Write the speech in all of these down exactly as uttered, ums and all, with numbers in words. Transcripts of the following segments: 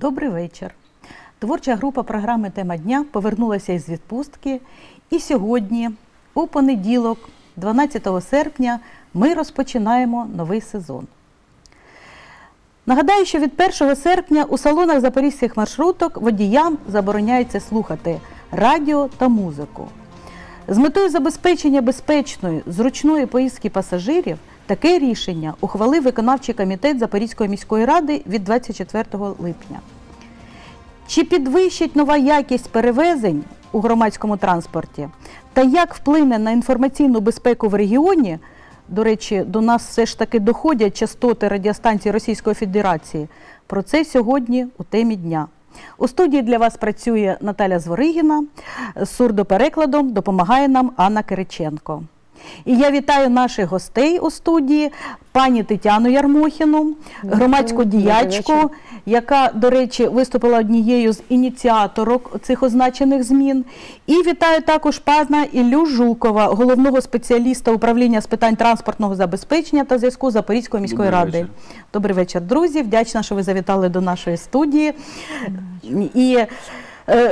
Добрий вечір. Творча група програми «Тема дня» повернулася із відпустки. І сьогодні, у понеділок, дванадцятого серпня, ми розпочинаємо новий сезон. Нагадаю, що від першого серпня у салонах запорізьких маршруток водіям забороняється слухати радіо та музику. З метою забезпечення безпечної, зручної поїздки пасажирів таке рішення ухвалив виконавчий комітет Запорізької міської ради від двадцять четвертого липня. Чи підвищить нова якість перевезень у громадському транспорті та як вплине на інформаційну безпеку в регіоні, до речі, до нас все ж таки доходять частоти радіостанцій Російської Федерації, про це сьогодні у темі дня. У студії для вас працює Наталя Зворигіна, з сурдоперекладом допомагає нам Анна Кириченко. І я вітаю наших гостей у студії, пані Тетяну Ярмохіну, громадську діячку, яка, до речі, виступила однією з ініціаторок цих означених змін. І вітаю також пана Іллю Жукова, головного спеціаліста управління з питань транспортного забезпечення та зв'язку Запорізької міської ради. Добрий вечір, друзі. Вдячна, що ви завітали до нашої студії. І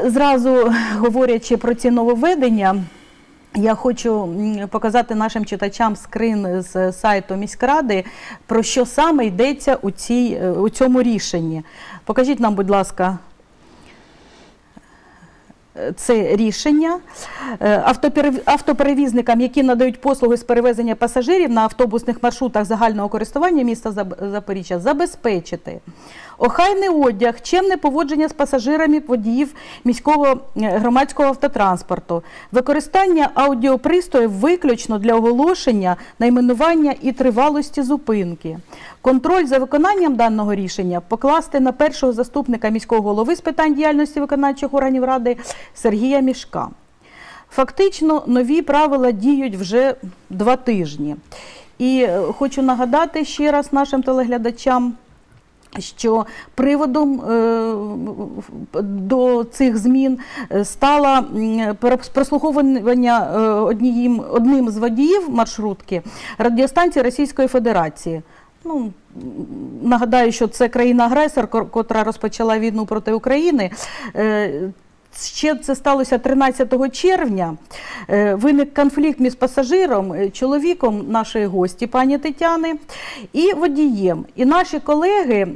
зразу, говорячи про ці нововведення, я хочу показати нашим читачам скрін з сайту міськради, про що саме йдеться у, цій, у цьому рішенні. Покажіть нам, будь ласка, це рішення. Автоперевізникам, які надають послуги з перевезення пасажирів на автобусних маршрутах загального користування міста Запоріжжя, забезпечити охайний одяг, чемне поводження з пасажирами водіїв міського громадського автотранспорту, використання аудіопристоїв виключно для оголошення, найменування і тривалості зупинки. Контроль за виконанням даного рішення покласти на першого заступника міського голови з питань діяльності виконавчих органів ради Сергія Мішка. Фактично, нові правила діють вже два тижні. І хочу нагадати ще раз нашим телеглядачам, що приводом до цих змін стало прослуховування одним з водіїв маршрутки радіостанції Російської Федерації. Ну, нагадаю, що це країна-агресор, котра розпочала війну проти України. Ще це сталося тринадцятого червня. Виник конфлікт між пасажиром, чоловіком нашої гості, пані Тетяни, і водієм. І наші колеги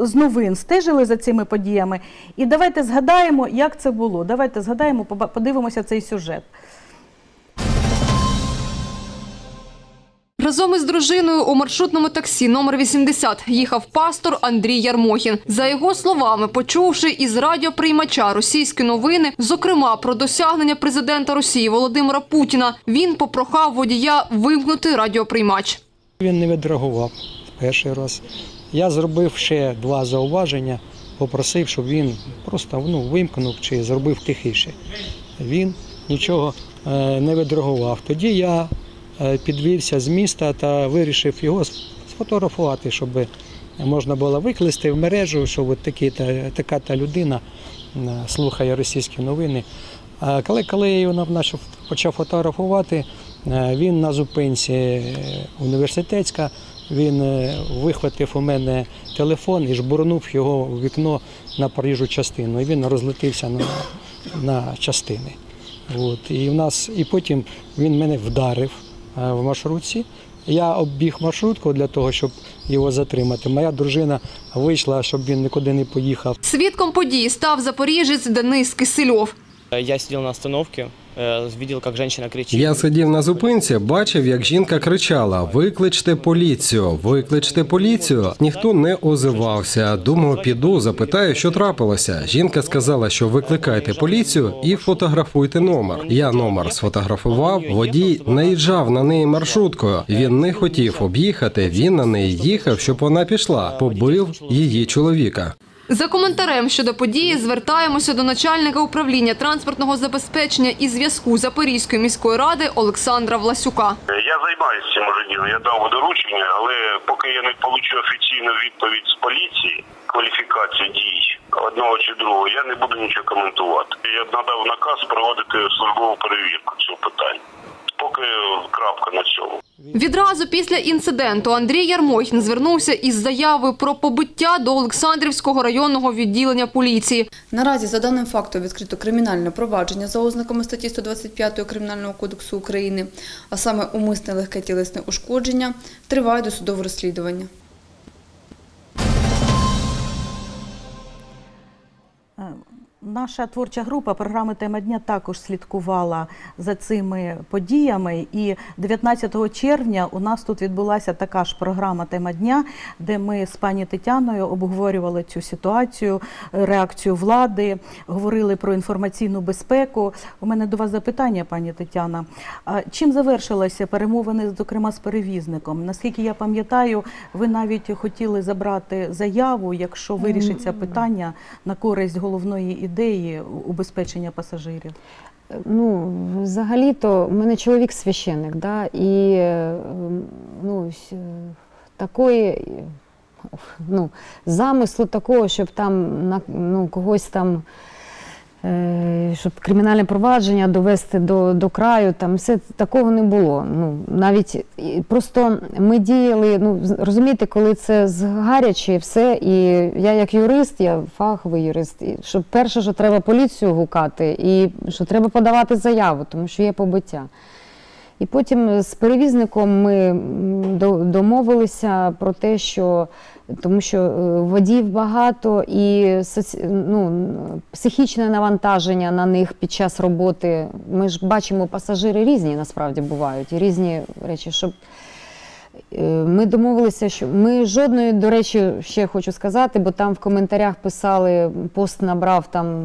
з новин стежили за цими подіями. І давайте згадаємо, як це було. Давайте згадаємо, подивимося цей сюжет. Разом із дружиною у маршрутному таксі номер вісімдесят їхав пастор Андрій Ярмохін. За його словами, почувши із радіоприймача російські новини, зокрема про досягнення президента Росії Володимира Путіна, він попрохав водія вимкнути радіоприймач. Він не відреагував перший раз. Я зробив ще два зауваження, попросив, щоб він просто ну, вимкнув чи зробив тихіше. Він нічого не відреагував. Тоді я підвівся з міста та вирішив його сфотографувати, щоб можна було викласти в мережу, що от такі, та, така та людина слухає російські новини. А коли, коли я його почав фотографувати, він на зупинці університетська, він вихватив у мене телефон і жбурнув його у вікно на проїжджу частину. І він розлетівся на, на частини. От. І, в нас, і потім він мене вдарив в маршрутці. Я оббіг маршрутку для того, щоб його затримати. Моя дружина вийшла, щоб він нікуди не поїхав. Свідком події став запоріжець Денис Кисельов. Я сидів на остановці. Я сидів на зупинці, бачив, як жінка кричала: «Викличте поліцію! Викличте поліцію!». Ніхто не озивався. Думав, піду, запитаю, що трапилося. Жінка сказала, що викликайте поліцію і фотографуйте номер. Я номер сфотографував, водій наїжджав на неї маршруткою. Він не хотів об'їхати, він на неї їхав, щоб вона пішла. Побив її чоловіка. За коментарем щодо події звертаємося до начальника управління транспортного забезпечення і зв'язку Запорізької міської ради Олександра Власюка. Я займаюся цим уже ділом, я дав доручення, але поки я не отримую офіційну відповідь з поліції, кваліфікацію дій одного чи другого, я не буду нічого коментувати. Я надав наказ проводити службову перевірку цього питання. Поки крапка на цьому. Відразу після інциденту Андрій Ярмохін звернувся із заявою про побиття до Олександрівського районного відділення поліції. Наразі за даним фактом відкрито кримінальне провадження за ознаками статті сто двадцять п'ять Кримінального кодексу України, а саме умисне легке тілесне ушкодження, триває досудове розслідування. Наша творча група програми «Тема дня» також слідкувала за цими подіями. І дев'ятнадцятого червня у нас тут відбулася така ж програма «Тема дня», де ми з пані Тетяною обговорювали цю ситуацію, реакцію влади, говорили про інформаційну безпеку. У мене до вас запитання, пані Тетяна. Чим завершилися перемовини, зокрема, з перевізником? Наскільки я пам'ятаю, ви навіть хотіли забрати заяву, якщо вирішиться питання на користь головної ідеї убезпечення пасажирів? Ну, взагалі-то, в мене чоловік священник, да, і, ну, такої, ну, замислу такого, щоб там, ну, когось там, щоб кримінальне провадження довести до, до краю, там, все такого не було. Ну, навіть, просто ми діяли, ну, розумієте, коли це згаряче все, і я як юрист, я фаховий юрист, і що перше, що треба поліцію гукати, і що треба подавати заяву, тому що є побиття. І потім з перевізником ми домовилися про те, що, тому що водіїв багато і, ну, психічне навантаження на них під час роботи. Ми ж бачимо, пасажири різні насправді бувають, і різні речі, щоб ми домовилися, що ми жодної, до речі, ще хочу сказати, бо там в коментарях писали, пост набрав там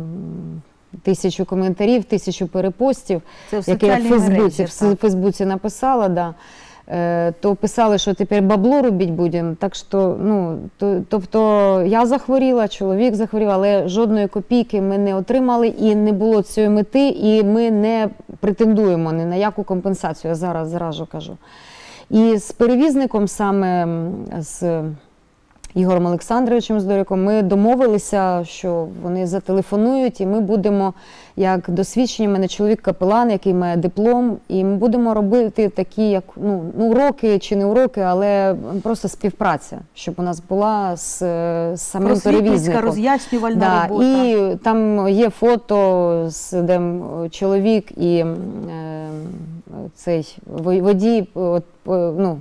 тисячу коментарів, тисячу перепостів, які я в Фейсбуці, в Фейсбуці написала, да, то писали, що тепер бабло робити будемо. Так що, ну, то, тобто я захворіла, чоловік захворів, але жодної копійки ми не отримали і не було цієї мети, і ми не претендуємо ні на яку компенсацію, я зараз зразу кажу. І з перевізником саме, з Ігорем Олександровичем Здоріком, ми домовилися, що вони зателефонують, і ми будемо, як досвідчені, в мене чоловік-капелан, який має диплом, і ми будемо робити такі, як, ну, уроки чи не уроки, але просто співпраця, щоб у нас була з, з самим перевізником. Роз'яснювальна, да, робота. І там є фото, з, де чоловік і е, цей водій, от, ну,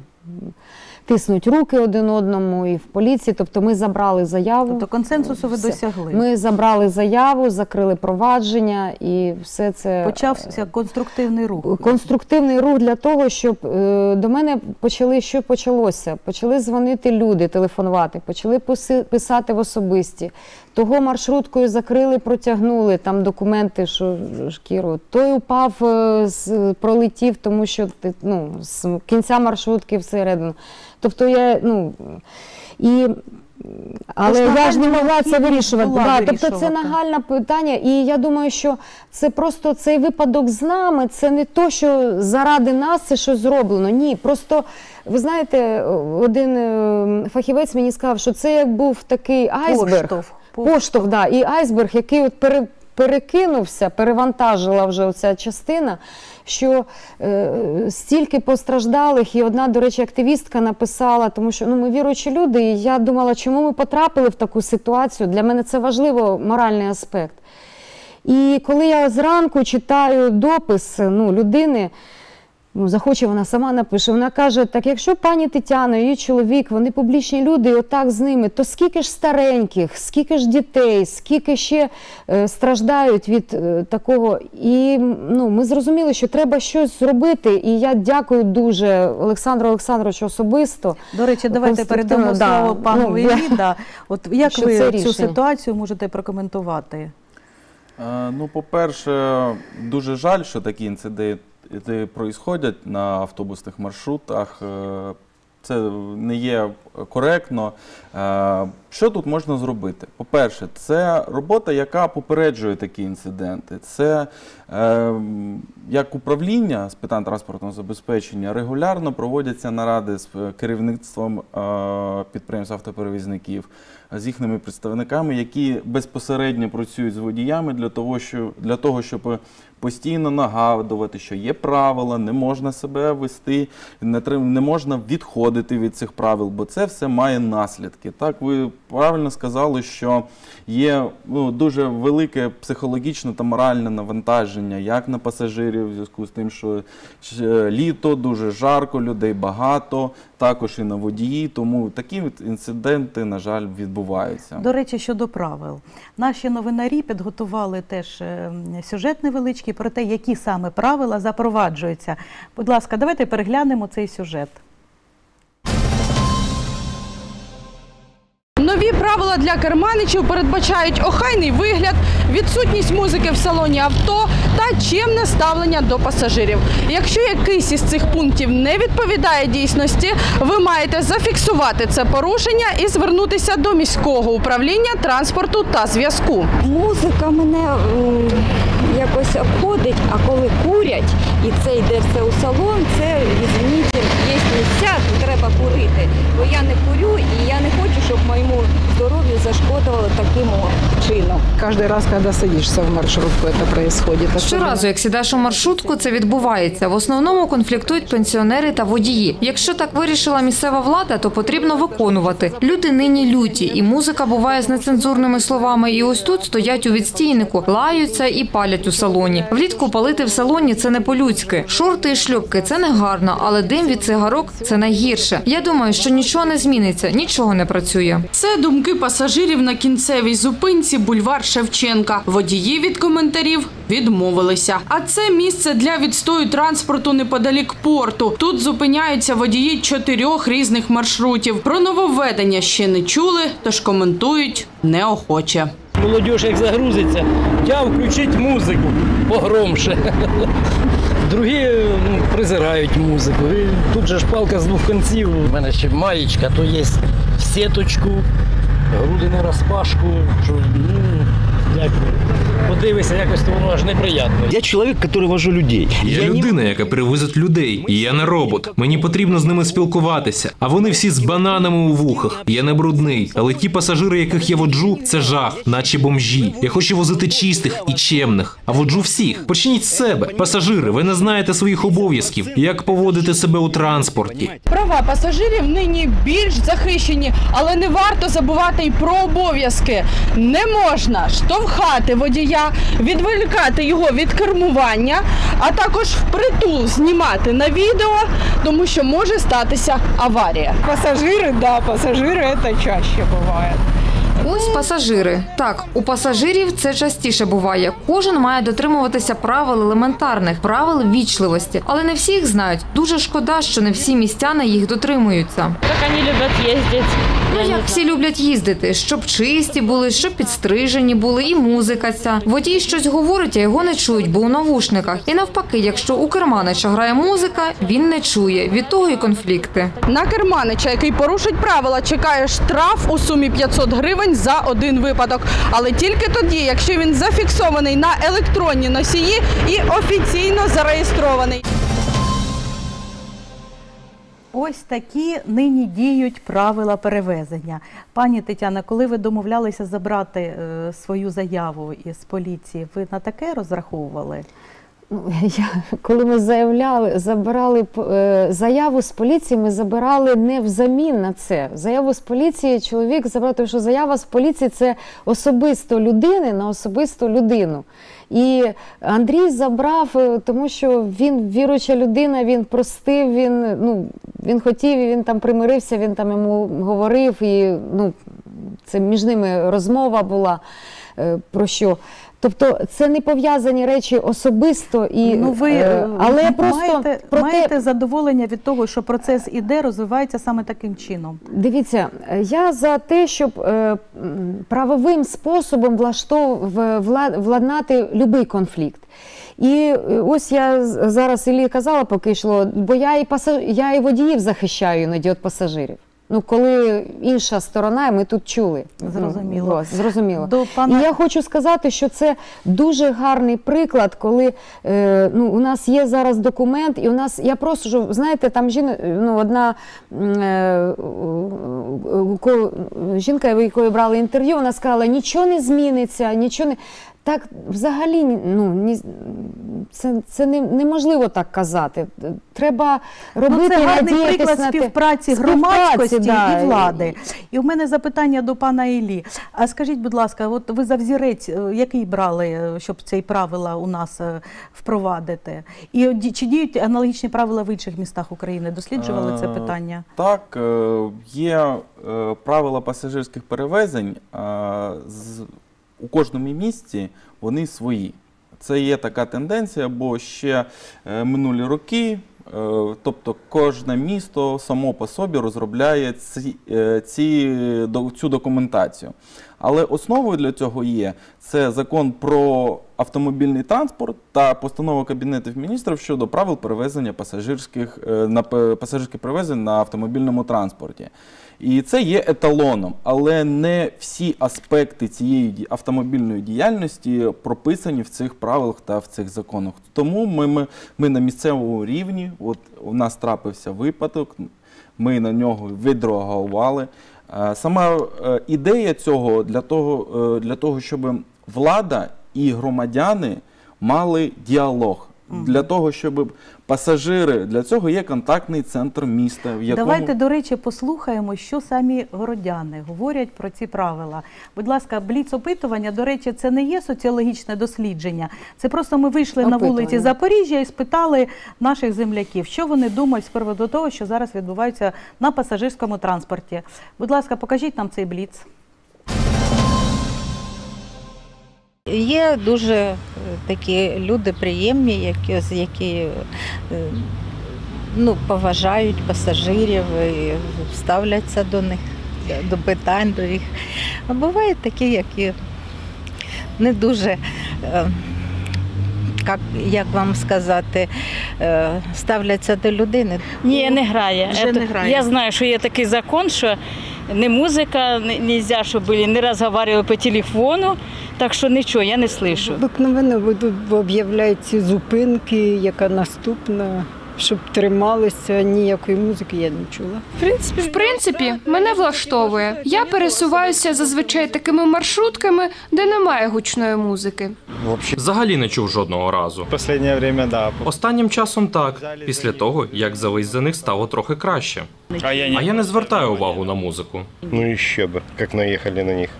тиснуть руки один одному і в поліції, тобто ми забрали заяву. Тобто консенсусу ви досягли? Ми забрали заяву, закрили провадження і все це… Почався конструктивний рух. Конструктивний рух для того, щоб до мене почали, що почалося? Почали дзвонити люди, телефонувати, почали писати в особисті. Того маршруткою закрили, протягнули, там документи, що шкіру. Той упав, пролетів, тому що, ну, з кінця маршрутки всередину. Тобто я, ну, і, але тож, я ж не могла це вирішувати. Да, тобто це нагальне питання, і я думаю, що це просто цей випадок з нами, це не то, що заради нас це щось зроблено, ні, просто, ви знаєте, один фахівець мені сказав, що це як був такий айсберг, поштовх, поштовх, поштовх да, і айсберг, який от пере, перекинувся, перевантажила вже оця частина, що е, стільки постраждалих, і одна, до речі, активістка написала, тому що, ну, ми віруючі люди, і я думала, чому ми потрапили в таку ситуацію, для мене це важливо, моральний аспект. І коли я зранку читаю допис, ну, людини, ну, захоче вона сама напише, вона каже, так якщо пані Тетяна, її чоловік, вони публічні люди, і отак з ними, то скільки ж стареньких, скільки ж дітей, скільки ще е, страждають від е, такого. І, ну, ми зрозуміли, що треба щось зробити, і я дякую дуже Олександру Олександровичу особисто. До речі, давайте передамо слово, да, пану, ну, Іллі. Да. От як ви цю рішення? Ситуацію можете прокоментувати? Е, ну, по-перше, дуже жаль, що такі інциденти проходять на автобусних маршрутах, це не є коректно. Що тут можна зробити? По-перше, це робота, яка попереджує такі інциденти. Це, як управління з питань транспортного забезпечення, регулярно проводяться наради з керівництвом підприємств автоперевізників, з їхніми представниками, які безпосередньо працюють з водіями для того, щоб постійно нагадувати, що є правила, не можна себе вести, не можна відходити від цих правил, бо це все має наслідки. Так, ви правильно сказали, що є ну, дуже велике психологічне та моральне навантаження, як на пасажирів, в зв'язку з тим, що літо, дуже жарко, людей багато, також і на водії, тому такі інциденти, на жаль, відбуваються. До речі, щодо правил. Наші новинарі підготували теж сюжет невеличкий про те, які саме правила запроваджуються. Будь ласка, давайте переглянемо цей сюжет. Нові правила для керманичів передбачають охайний вигляд, відсутність музики в салоні авто та чемне ставлення до пасажирів. Якщо якийсь із цих пунктів не відповідає дійсності, ви маєте зафіксувати це порушення і звернутися до міського управління транспорту та зв'язку. Музика мене якось обходить, а коли курять і це йде все у салон, це, вибачте, є місця, де треба курити. Бо я не курю і я не хочу, щоб моєму здоров'ю зашкодило таким чином. Кожен раз, коли садишся в маршрутку, це відбувається. Щоразу, як сідаєш у маршрутку, це відбувається. В основному конфліктують пенсіонери та водії. Якщо так вирішила місцева влада, то потрібно виконувати. Люди нині люті, і музика буває з нецензурними словами. І ось тут стоять у відстійнику, лаються і палять у салоні. Влітку палити в салоні – це не по-людськи. Шорти і шлюпки – це не гарно, але дим від цигарок – це найгірше. Я думаю, що нічого не зміниться, нічого не працює. Це думки пасажирів на кінцевій зупинці бульвар Шевченка. Водії від коментарів відмовилися. А це місце для відстою транспорту неподалік порту. Тут зупиняються водії чотирьох різних маршрутів. Про нововведення ще не чули, тож коментують неохоче. Молодіж як загрузиться, я включить музику погромше. Другі призирають музику. І тут же ж палка з двох кінців. У мене ще маєчка, то є в сіточку, груди на розпашку. Подивися, якось воно аж неприємно. Я чоловік, який вожу людей. Я людина, яка перевозить людей. Я не робот. Мені потрібно з ними спілкуватися. А вони всі з бананами у вухах. Я не брудний. Але ті пасажири, яких я воджу, це жах, наче бомжі. Я хочу возити чистих і чемних. А воджу всіх. Почніть з себе. Пасажири, ви не знаєте своїх обов'язків, як поводити себе у транспорті. Права пасажирів нині більш захищені, але не варто забувати і про обов'язки. Не можна штовхати водія, відволікати його від кермування, а також впритул знімати на відео, тому що може статися аварія. Пасажири, да, пасажири, це чаще буває. Ось пасажири. Так, у пасажирів це частіше буває. Кожен має дотримуватися правил елементарних, правил ввічливості. Але не всі їх знають. Дуже шкода, що не всі містяни їх дотримуються. Як вони люблять їздити. Ну, як всі люблять їздити. Щоб чисті були, щоб підстрижені були, і музика ця. Водій щось говорить, а його не чують, бо у навушниках. І навпаки, якщо у керманича грає музика, він не чує. Від того і конфлікти. На керманича, який порушить правила, чекає штраф у сумі п'ятсот гривень за один випадок. Але тільки тоді, якщо він зафіксований на електронні носії і офіційно зареєстрований. Ось такі нині діють правила перевезення. Пані Тетяна, коли ви домовлялися забрати свою заяву із поліції, ви на таке розраховували? Коли ми заявляли, забирали заяву з поліції, ми забирали не взамін на це. Заяву з поліції чоловік забрав, тому що заява з поліції – це особисто людини на особисту людину. І Андрій забрав, тому що він віруюча людина, він простив, він, ну, він хотів, він там примирився, він там йому говорив, і ну, це між ними розмова була про що. Тобто це не пов'язані речі особисто, і, ну, ви, але маєте, просто… Проте, маєте задоволення від того, що процес іде, розвивається саме таким чином? Дивіться, я за те, щоб е, правовим способом владнати будь-який конфлікт. І ось я зараз Іллі казала, поки йшло, бо я і, пасаж... я і водіїв захищаю іноді від пасажирів. Ну, коли інша сторона, ми тут чули. Зрозуміло. Зрозуміло. Пана... І я хочу сказати, що це дуже гарний приклад, коли е, ну, у нас є зараз документ, і у нас, я просто, знаєте, там жін... ну, одна е, ко... жінка, у якої брали інтерв'ю, вона сказала, нічого не зміниться, нічого не... Так взагалі, ну, ні, це, це не, неможливо так казати. Треба робити, ну, це гарний приклад співпраці громадськості співпраці, і влади. І в мене запитання до пана Іллі. А скажіть, будь ласка, от ви за взірець, який брали, щоб ці правила у нас впровадити? І чи діють аналогічні правила в інших містах України? Досліджували це питання? Так, є правила пасажирських перевезень з... У кожному місті вони свої. Це є така тенденція, бо ще минулі роки, тобто кожне місто само по собі розробляє ці, ці, цю документацію. Але основою для цього є це закон про автомобільний транспорт та постанова Кабінетів Міністрів щодо правил перевезення пасажирських, на, пасажирських перевезень на автомобільному транспорті. І це є еталоном, але не всі аспекти цієї автомобільної діяльності прописані в цих правилах та в цих законах. Тому ми, ми, ми на місцевому рівні, от у нас трапився випадок, ми на нього відреагували. Сама ідея цього для того, для того, щоб влада і громадяни мали діалог. Для того, щоб пасажири, для цього є контактний центр міста. В якому... Давайте, до речі, послухаємо, що самі городяни говорять про ці правила. Будь ласка, бліц-опитування, до речі, це не є соціологічне дослідження. Це просто ми вийшли опитування. На вулиці Запоріжжя і спитали наших земляків, що вони думають з приводу того, що зараз відбувається на пасажирському транспорті. Будь ласка, покажіть нам цей бліц. Є дуже такі люди приємні, які, які ну, поважають пасажирів і ставляться до них, до питань до їх. А бувають такі, які не дуже, як, як вам сказати, ставляться до людини. Ні, не грає. Вже не грає. Я знаю, що є такий закон, що не музика, не можна, щоб були, не розмовляли по телефону. Так що нічого, я не слышу. Обикновенно ведуть, об'являють ці зупинки, яка наступна, щоб трималися, ніякої музики я не чула. В принципі, в принципі, мене влаштовує. Я пересуваюся зазвичай такими маршрутками, де немає гучної музики. Взагалі не чув жодного разу. Останнім часом так, після того, як зависть за них стало трохи краще. А я не звертаю увагу на музику. Ну і ще б, як наїхали на них.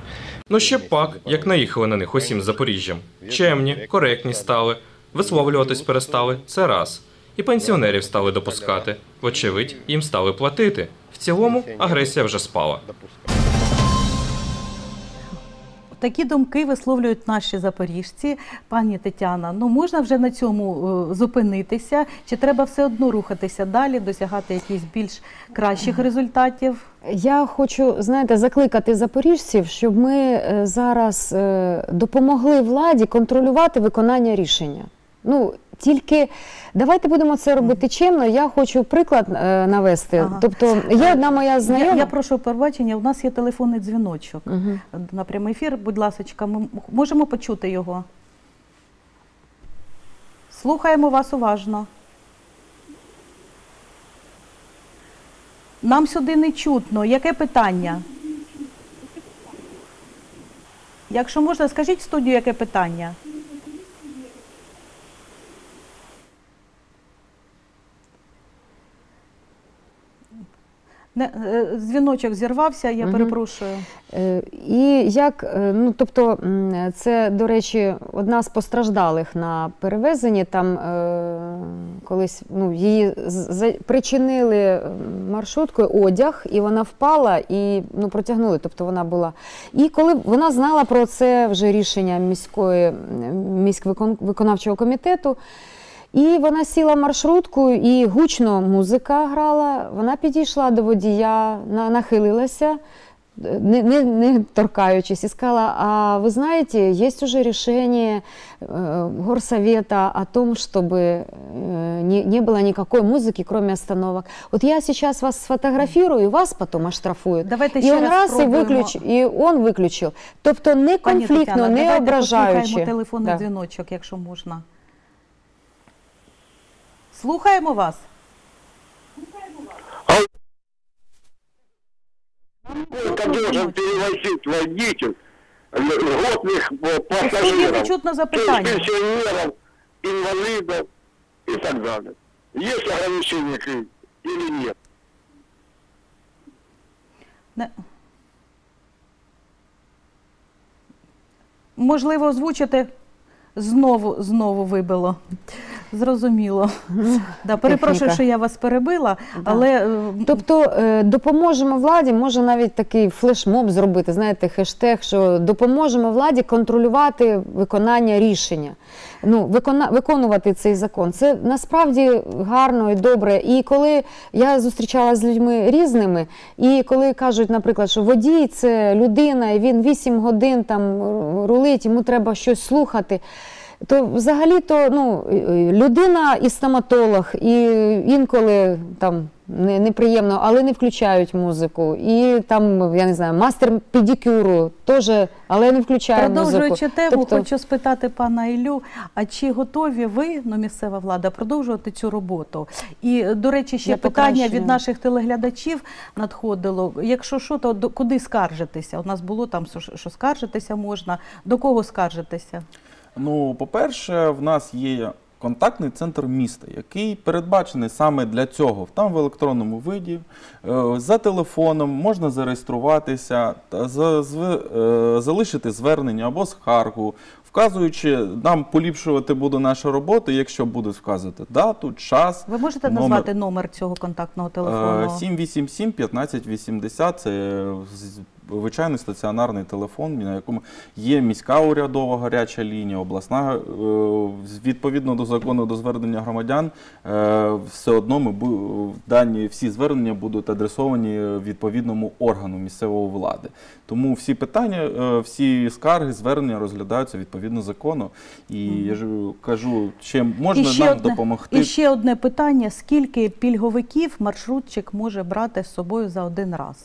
Ну ще пак, як наїхали на них усім Запоріжжям. Чемні, коректні стали, висловлюватись перестали – це раз. І пенсіонерів стали допускати. Вочевидь, їм стали платити. В цілому агресія вже спала. Такі думки висловлюють наші запоріжці. Пані Тетяна, ну можна вже на цьому зупинитися? Чи треба все одно рухатися далі, досягати якихось більш кращих результатів? Я хочу, знаєте, закликати запоріжців, щоб ми зараз допомогли владі контролювати виконання рішення. Ну, тільки давайте будемо це робити чимно. Я хочу приклад е, навести. Ага. Тобто є одна моя знайома. Я, я прошу пробачення, у нас є телефонний дзвіночок угу. на прямий ефір. Будь ласочка, ми можемо почути його? Слухаємо вас уважно. Нам сюди не чутно. Яке питання? Якщо можна, скажіть в студію, яке питання? Дзвіночок зірвався, я перепрошую. І як, ну, тобто, це, до речі, одна з постраждалих на перевезенні, там е, колись, ну, її причинили маршруткою одяг, і вона впала, і, ну, протягнули, тобто вона була. І коли вона знала про це вже рішення міської, міськвиконавчого комітету, і вона сіла маршруткою, і гучно музика грала, вона підійшла до водія, нахилилася, не, не, не торкаючись, і сказала, а ви знаєте, є вже рішення горсовета о том, щоб не, не було ніякої музики, крім остановок. От я зараз вас сфотографірую, і вас потім оштрафують. Давайте і він раз, раз і, виключ, і він виключив. Тобто не конфліктно, Тетяна, не давайте ображаючи. Давайте послухаємо телефонний так. дзвіночок, якщо можна. Слухаємо вас. Который должен перевозить водитель, льготних пассажиров, пенсионеров, инвалидов и так далее. Есть ограничения или нет? Не. Можливо, озвучити? Знову, знову вибило. Зрозуміло. Да, перепрошую, що я вас перебила, да. але... Тобто допоможемо владі, може навіть такий флешмоб зробити, знаєте, хештег, що допоможемо владі контролювати виконання рішення. Ну, викона... виконувати цей закон. Це насправді гарно і добре. І коли я зустрічалася з людьми різними, і коли кажуть, наприклад, що водій – це людина, і він вісім годин там рулить, йому треба щось слухати, то взагалі-то ну, людина і стоматолог, і інколи там неприємно, але не включають музику. І там, я не знаю, мастер педикюру теж, але не включає музику. Продовжуючи тему, тобто... хочу спитати пана Іллю, а чи готові ви, ну, місцева влада, продовжувати цю роботу? І, до речі, ще я питання покращую. Від наших телеглядачів надходило. Якщо що, то до, куди скаржитися? У нас було там, що скаржитися можна. До кого скаржитися? Ну, по-перше, в нас є контактний центр міста, який передбачений саме для цього. Там в електронному виді, за телефоном можна зареєструватися, залишити звернення або скаргу, вказуючи, нам поліпшувати буде наша робота, якщо будуть вказувати дату, час. Ви можете номер... назвати номер цього контактного телефону? сім вісім сім п'ятнадцять вісімдесят – це... звичайний стаціонарний телефон, на якому є міська урядова гаряча лінія, обласна. Відповідно до закону до звернення громадян, все одно ми дані всі звернення будуть адресовані відповідному органу місцевої влади. Тому всі питання, всі скарги, звернення розглядаються відповідно закону. І я ж кажу, чим можна ще нам одне, допомогти. І ще одне питання: скільки пільговиків маршрутчик може брати з собою за один раз?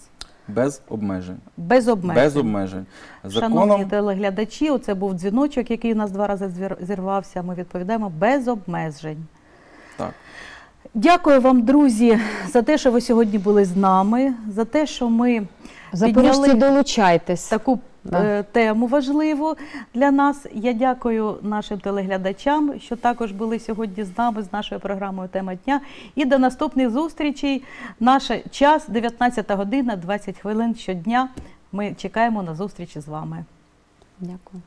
Без обмежень. Без обмежень. Без обмежень. Законом... Шановні телеглядачі, оце був дзвіночок, який у нас два рази зірвався, ми відповідаємо без обмежень. Так. Дякую вам, друзі, за те, що ви сьогодні були з нами, за те, що ми підняли долучайтесь. Таку да. тему важливу для нас. Я дякую нашим телеглядачам, що також були сьогодні з нами, з нашою програмою «Тема дня». І до наступних зустрічей. Наш час дев'ятнадцята година двадцять хвилин щодня. Ми чекаємо на зустрічі з вами. Дякую.